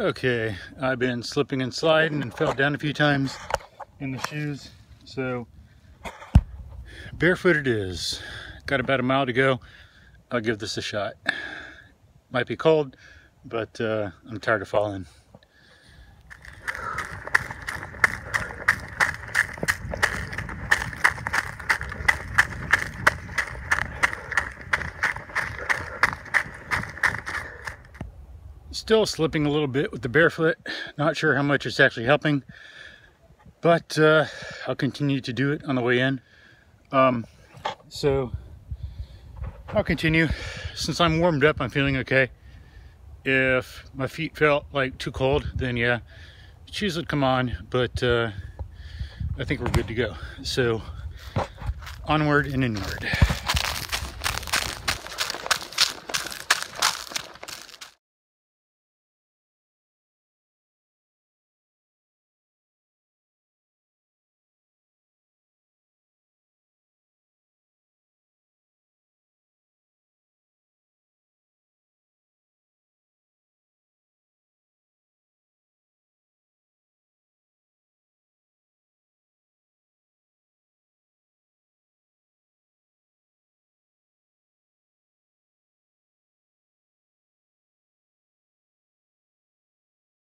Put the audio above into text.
Okay, I've been slipping and sliding and fell down a few times in the shoes, so barefoot it is. Got about a mile to go. I'll give this a shot. Might be cold, but I'm tired of falling. Still slipping a little bit with the barefoot. Not sure how much it's actually helping, but I'll continue to do it on the way in. So I'll continue. Since I'm warmed up, I'm feeling okay. If my feet felt like too cold, then yeah, shoes would come on, but I think we're good to go. So onward and inward.